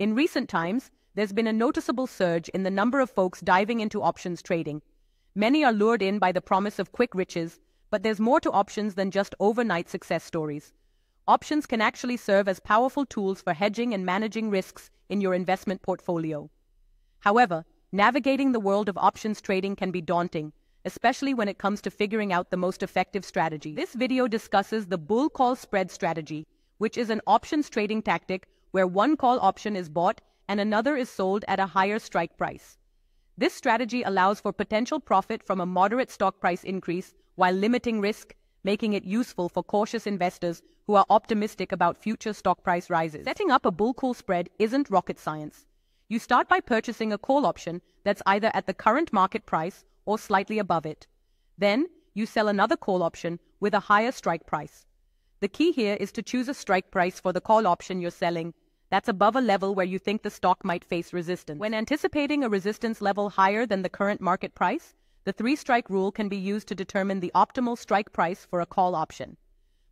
In recent times, there's been a noticeable surge in the number of folks diving into options trading. Many are lured in by the promise of quick riches, but there's more to options than just overnight success stories. Options can actually serve as powerful tools for hedging and managing risks in your investment portfolio. However, navigating the world of options trading can be daunting, especially when it comes to figuring out the most effective strategy. This video discusses the bull call spread strategy, which is an options trading tactic where one call option is bought and another is sold at a higher strike price. This strategy allows for potential profit from a moderate stock price increase while limiting risk, making it useful for cautious investors who are optimistic about future stock price rises. Setting up a bull call spread isn't rocket science. You start by purchasing a call option that's either at the current market price or slightly above it. Then, you sell another call option with a higher strike price. The key here is to choose a strike price for the call option you're selling that's above a level where you think the stock might face resistance. When anticipating a resistance level higher than the current market price, the three-strike rule can be used to determine the optimal strike price for a call option.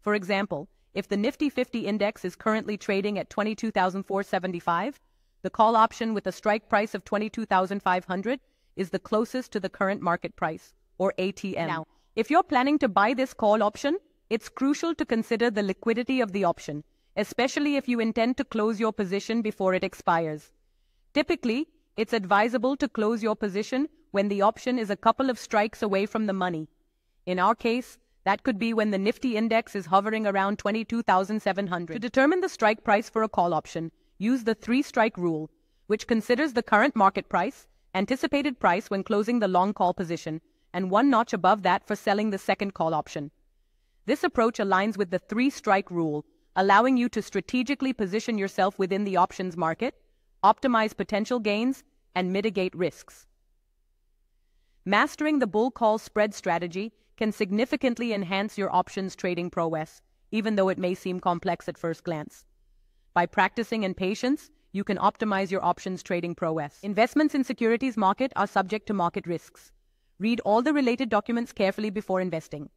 For example, if the Nifty 50 index is currently trading at 22,475, the call option with a strike price of 22,500 is the closest to the current market price, or ATM. Now, if you're planning to buy this call option, it's crucial to consider the liquidity of the option, especially if you intend to close your position before it expires. Typically, it's advisable to close your position when the option is a couple of strikes away from the money. In our case, that could be when the Nifty index is hovering around 22,700. To determine the strike price for a call option, use the three-strike rule, which considers the current market price, anticipated price when closing the long call position, and one notch above that for selling the second call option. This approach aligns with the three-strike rule, allowing you to strategically position yourself within the options market, optimize potential gains, and mitigate risks. Mastering the bull call spread strategy can significantly enhance your options trading prowess, even though it may seem complex at first glance. By practicing and patience, you can optimize your options trading prowess. Investments in securities market are subject to market risks. Read all the related documents carefully before investing.